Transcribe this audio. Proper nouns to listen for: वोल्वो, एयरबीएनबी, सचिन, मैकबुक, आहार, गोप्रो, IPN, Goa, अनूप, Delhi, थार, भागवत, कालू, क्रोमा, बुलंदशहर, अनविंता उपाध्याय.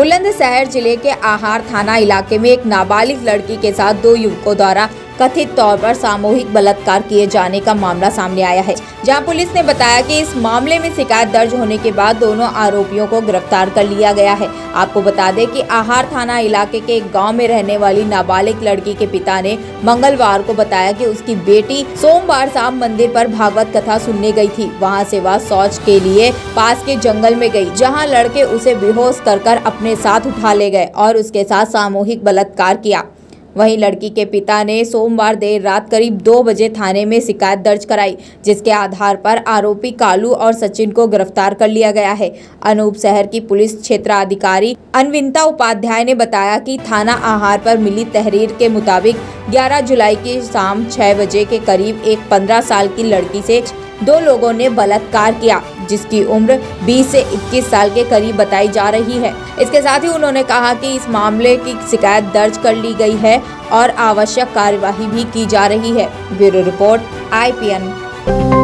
बुलंदशहर जिले के आहार थाना इलाके में एक नाबालिग लड़की के साथ दो युवकों द्वारा कथित तौर पर सामूहिक बलात्कार किए जाने का मामला सामने आया है, जहां पुलिस ने बताया कि इस मामले में शिकायत दर्ज होने के बाद दोनों आरोपियों को गिरफ्तार कर लिया गया है। आपको बता दें कि आहार थाना इलाके के एक गांव में रहने वाली नाबालिग लड़की के पिता ने मंगलवार को बताया कि उसकी बेटी सोमवार शाम मंदिर पर भागवत कथा सुनने गयी थी। वहाँ से वह शौच के लिए पास के जंगल में गयी, जहाँ लड़के उसे बेहोश कर अपने साथ उठा ले गए और उसके साथ सामूहिक बलात्कार किया। वहीं लड़की के पिता ने सोमवार देर रात करीब 2 बजे थाने में शिकायत दर्ज कराई, जिसके आधार पर आरोपी कालू और सचिन को गिरफ्तार कर लिया गया है। अनूप शहर की पुलिस क्षेत्राधिकारी अनविंता उपाध्याय ने बताया कि थाना आहार पर मिली तहरीर के मुताबिक 11 जुलाई की शाम 6 बजे के करीब एक 15 साल की लड़की से दो लोगों ने बलात्कार किया, जिसकी उम्र 20 से 21 साल के करीब बताई जा रही है। इसके साथ ही उन्होंने कहा कि इस मामले की शिकायत दर्ज कर ली गई है और आवश्यक कार्यवाही भी की जा रही है। Bureau report IPN।